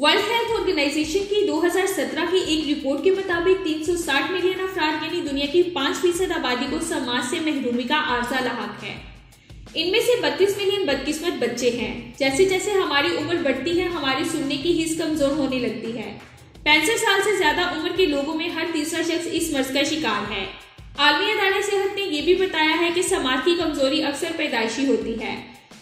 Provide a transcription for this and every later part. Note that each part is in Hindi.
वर्ल्ड हेल्थ ऑर्गेनाइजेशन की 2017 की एक रिपोर्ट के मुताबिक 360 मिलियन अफराद यानी दुनिया की 5% आबादी को समाज से महरूमी का आर्जा लाहक है। इनमें से 32 मिलियन बदकिस्मत बच्चे हैं। जैसे जैसे हमारी उम्र बढ़ती है हमारी सुनने की हिस्स कमजोर होने लगती है। 65 साल से ज्यादा उम्र के लोगों में हर तीसरा शख्स इस मर्ज का शिकार है। आलमी अदालत सेहत ने यह भी बताया है कि समाज की कमजोरी अक्सर पैदाइशी होती है,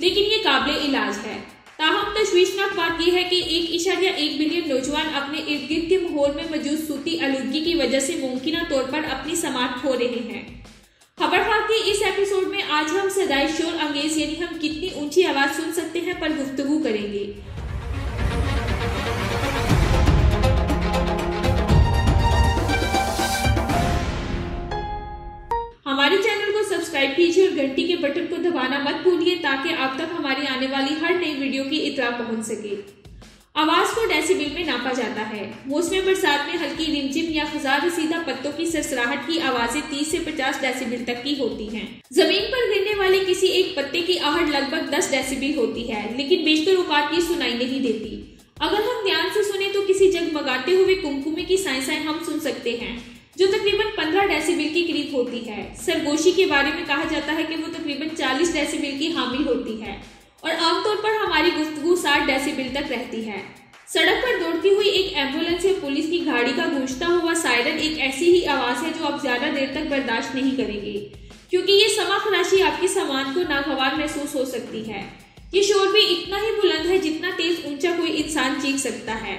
लेकिन ये काबिल इलाज है। ताहम तशवीशनाक बात यह है कि 1.1 बिलियन नौजवान अपने इर्द गिर्द के माहौल में मौजूद सूती आलूदगी की वजह से मुमकिना तौर पर अपनी समाज खो रहे हैं। खबर खाक के इस एपिसोड में आज हम सदाई शोर अंगेज यानी हम कितनी ऊंची आवाज सुन सकते हैं पर गुफ्तगू करेंगे। हमारे चैनल को सब्सक्राइब कीजिए और घंटी के बटन को दबाना मत भूलिए ताकि आप तक हमारी आने वाली हर नई वीडियो की इत्तला पहुंच सके। आवाज को डेसिबल में नापा जाता है। मौसम बरसात में हल्की रिमझिम या खसार रसीदा पत्तों की सरसराहट की आवाजें 30 से 50 डेसिबल तक की होती हैं। जमीन पर गिरने वाले किसी एक पत्ते की आहट लगभग 10 डेसिबल होती है, लेकिन बेशतर औकात ये सुनाई नहीं देती। अगर हम ध्यान से सुने तो किसी जगमगाते हुए कुमकुमे की साइंसाएं हम सुन सकते हैं जो तकरीबन 15 डेसिबल के करीब होती है। सरगोशी के बारे में कहा जाता है कि वो तकरीबन 40 डेसिबल की हामिल होती है और आमतौर पर हमारी गुफ्तगू 60 डेसिबल तक रहती है। सड़क पर दौड़ती हुई एक एम्बुलेंस या पुलिस की गाड़ी का गूंजता हुआ सायरन एक ऐसी ही आवाज है जो आप ज्यादा देर तक बर्दाश्त नहीं करेंगे, क्योंकि ये समा खराशी आपके सामान को नागवार महसूस हो सकती है। ये शोर भी इतना ही बुलंद है जितना तेज ऊंचा कोई इंसान चीख सकता है।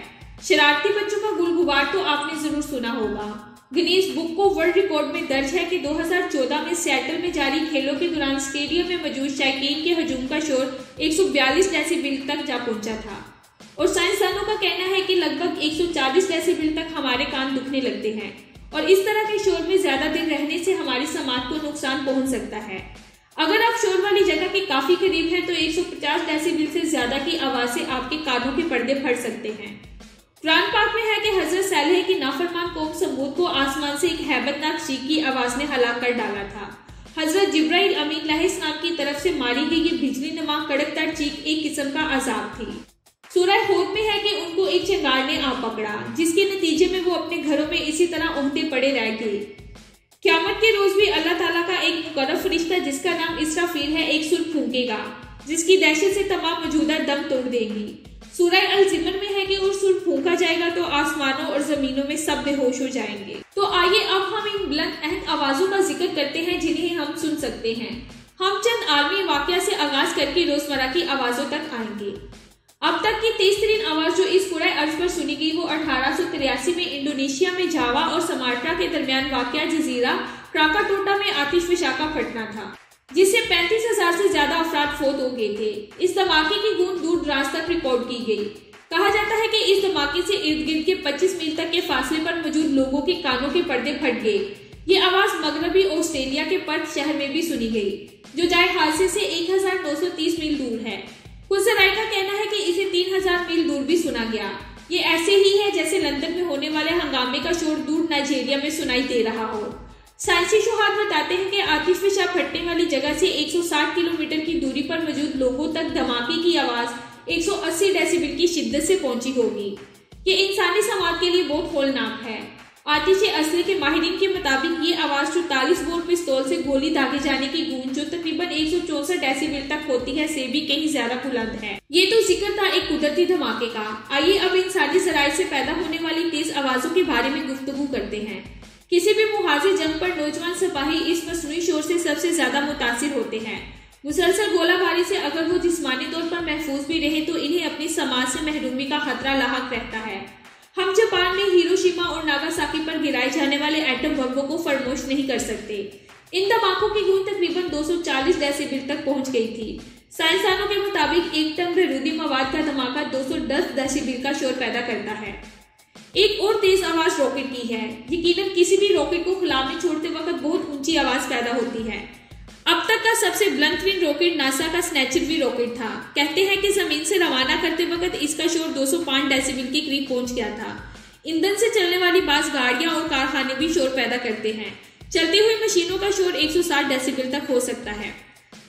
शरारती बच्चों का गुलगुबार तो आपने जरूर सुना होगा। गिनीज बुक को वर्ल्ड रिकॉर्ड में दर्ज है कि 2014 में सिएटल में जारी खेलों के दौरान स्टेडियम में मौजूद शायकीन के हजूम का शोर 142 डेसिबल तक जा पहुंचा था और साइंसदानों का कहना है कि लगभग 140 डेसिबल तक हमारे कान दुखने लगते हैं और इस तरह के शोर में ज्यादा देर रहने से हमारे समाज को नुकसान पहुंच सकता है। अगर आप शोर वाली जगह के काफी करीब है तो 150 डेसिबल से ज्यादा की आवाज से आपके कानों के पर्दे फट सकते हैं। कुरान पाक में है कि हजरत सैलह की नाफरमान कौम समूद को आसमान से एक हैबतनाक चीख की आवाज ने हलाक कर डाला था। हजरत जिब्राइल अमीन अलैहिस्सलाम की तरफ से मारी गई ये बिजली नुमा कड़कदार चीख एक किस्म का अजाब थी। सूरह हूद में है कि उनको एक चिंगार ने आ पकड़ा जिसके नतीजे में वो अपने घरों में इसी तरह उठते पड़े रह गए। क्यामत के रोज भी अल्लाह ताला का एक मुकर्रब फरिश्ता जिसका नाम इसराफील है एक सुर फूंकेगा जिसकी दहशत से तमाम मौजूदा दम तोड़ देगी। सूरह अल-जिमर में है कि उस सुर फूंका जाएगा तो आसमानों और जमीनों में सब बेहोश हो जाएंगे। तो आइए अब हम इन बुलंद अहम आवाजों का जिक्र करते हैं जिन्हें हम सुन सकते हैं। हम चंद आलमी वाकया से आगाज करके रोजमर्रा की आवाजों तक आएंगे। अब तक की तेज तरीन आवाज जो इस पूरे अर्ज पर सुनी गई वो 1883 में इंडोनेशिया में जावा और समाट्रा के दरमियान वाकया जजीरा क्राकाटोटा में आतिश फिशा का फटना था जिससे 35,000 से ज्यादा अफराद फौत हो गए थे। इस धमाके की गूंज दूर दराज तक रिकॉर्ड की गई। कहा जाता है कि इस धमाके से इर्द गिर्द के 25 मील तक के फासले पर मौजूद लोगों के कानों के पर्दे फट गए। ये आवाज मगरबी ऑस्ट्रेलिया के पर्थ शहर में भी सुनी गई जो जाए हादसे से 1,930 मील दूर है। कुछ जराए का कहना है कि इसे 3,000 मील दूर भी सुना गया। ये ऐसे ही है जैसे लंदन में होने वाले हंगामे का शोर दूर नाइजीरिया में सुनाई दे रहा हो। साइंसी शोहाद बताते हैं कि आतिशफिशा फटने वाली जगह से 160 किलोमीटर की दूरी पर मौजूद लोगों तक धमाके की आवाज 180 डेसिबल की शिद्दत से पहुंची होगी। ये इंसानी समाज के लिए बहुत होलनाक है। आतिश असले के माहिरीन के मुताबिक ये आवाज 44 बोर पिस्तौल से गोली दागे जाने की गूंज जो तकरीबन 164 डेसिबल तक होती है से भी कहीं ज्यादा बुलंद है। ये तो जिक्र था एक कुदरती धमाके का। आइए अब इंसानी जराए से पैदा होने वाली तेज आवाजों के बारे में गुफ्तगू करते हैं। किसी भी मुहाजिर जंग पर नौजवान सिपाही इस मसनूई शोर से सबसे ज्यादा मुतासिर होते हैं। मुसलसल गोलाबारी से अगर वो जिस्मानी तौर पर महफूज भी रहे तो इन्हें अपनी समाज से महरूमी का खतरा लाहक रहता है। हम जापान में हिरोशिमा और नागासाकी पर गिराए जाने वाले एटम बम्बों को फरमोश नहीं कर सकते। इन धमाकों की गूंज तकरीबन 240 डेसिबल तक पहुंच गई थी। साइंसदानों के मुताबिक एक टन बारूदी मवाद का धमाका 210 डेसिबल का शोर पैदा करता है। एक और तेज आवाज रॉकेट की है। यकीनन किसी भी रॉकेट को खुला में छोड़ते वक्त बहुत ऊंची आवाज पैदा होती है। अब तक का सबसे बुलंद रॉकेट नासा का स्नैचर भी रॉकेट था। कहते हैं कि जमीन से रवाना करते वक्त इसका शोर 205 डेसिबल के करीब पहुंच गया था। ईंधन से चलने वाली बास गाड़ियां और कारखाने भी शोर पैदा करते हैं। चलती हुई मशीनों का शोर 160 डेसिबल तक हो सकता है।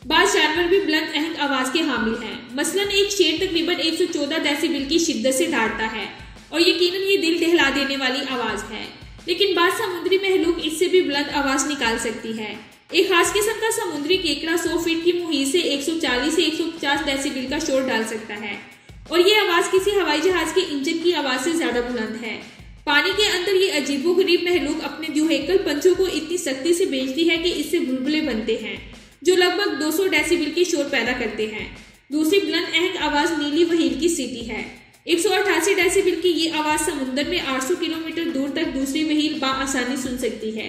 बाद जानवर भी बुलंद अहंग आवाज के हामिल हैं। मसलन एक शेर तकरीबन 114 डेसिबल की शिद्दत से डांटता है और यकीनन ये दिल दहला देने वाली आवाज है, लेकिन बाद समुद्री महलूक इससे भी बुलंद आवाज निकाल सकती है। एक खास किस्म का समुद्री केकड़ा 100 फीट की मुहीर से 140 से 150 डेसिबल का शोर डाल सकता है और ये आवाज किसी हवाई जहाज के इंजन की आवाज से ज्यादा बुलंद है। पानी के अंदर ये अजीबोगरीब महलूक अपने द्विहेकल पंचों को इतनी सख्ती से बेचती है कि इससे बुलबुले बनते हैं जो लगभग 200 डेसिबल के शोर पैदा करते हैं। दूसरी बुलंद अहंग आवाज नीली व्हेल की सीटी है। 188 डेसिबल की ये आवाज समुद्र में 800 किलोमीटर दूर तक दूसरी व्हेल बाआसानी सुन सकती है।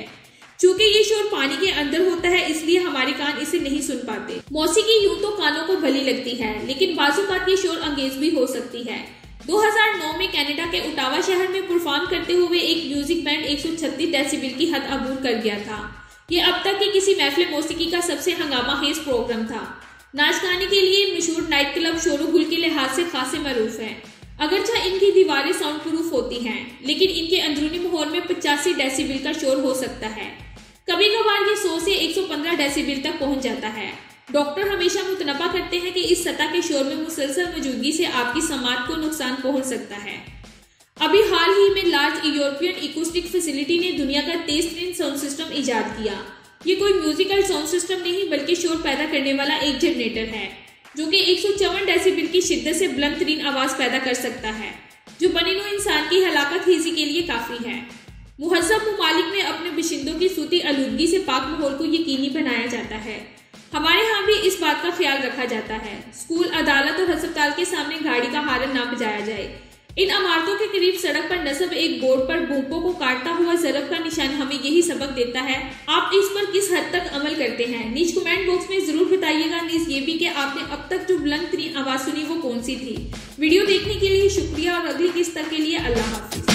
चूंकि ये शोर पानी के अंदर होता है इसलिए हमारे कान इसे नहीं सुन पाते। मौसीकी यूं तो कानों को भली लगती है लेकिन बाजूकात ये शोर अंगेज भी हो सकती है। 2009 में कनाडा के ओटावा शहर में परफॉर्म करते हुए एक म्यूजिक बैंड 136 डेसिबल की हद अबूर कर गया था। यह अब तक के किसी महफिल मौसीकी का सबसे हंगामाखेज प्रोग्राम था। नाच गाने के लिए मशहूर नाइट क्लब शोरगुल के लिहाज से खासे मरूफ है। अगरचा इनकी दीवारें साउंड प्रूफ होती हैं लेकिन इनके अंदरूनी माहौल में 85 डेसिबल का शोर हो सकता है। कभी कभार ये 100 से 115 डेसिबल तक पहुंच जाता है। डॉक्टर हमेशा मुतनबा करते हैं कि इस सतह के शोर में मुसलसल मौजूदगी से आपकी समात को नुकसान पहुंच सकता है। अभी हाल ही में लार्ज यूरोपियन एकूस्टिक फैसिलिटी ने दुनिया का 23वां साउंड सिस्टम इजाद किया। ये कोई म्यूजिकल साउंड सिस्टम नहीं बल्कि शोर पैदा करने वाला एक जनरेटर है जो कि 154 डेसिबल की शिद्दत से बुलंद तरीन आवाज पैदा कर सकता है जो बनिनो इंसान की हलाकत हेजी के लिए काफी है। मुहज़्ज़ब ममालिक में अपने बशिंदों की सूती आलूदगी से पाक माहौल को यकीनी बनाया जाता है। हमारे यहाँ भी इस बात का ख्याल रखा जाता है। स्कूल, अदालत और अस्पताल के सामने गाड़ी का हारन ना बजाया जाए। इन इमारतों के करीब सड़क पर नस्ब एक बोर्ड पर भूपों को काटता हुआ जरब का निशान हमें यही सबक देता है। आप इस पर किस हद तक अमल करते हैं? नीचे कमेंट बॉक्स में जरूर बताइएगा। नीज ये भी कि आपने अब तक जो बुलंद तरीन आवाज सुनी वो कौन सी थी। वीडियो देखने के लिए शुक्रिया और अगली किस्त तक के लिए अल्लाह हाफिज।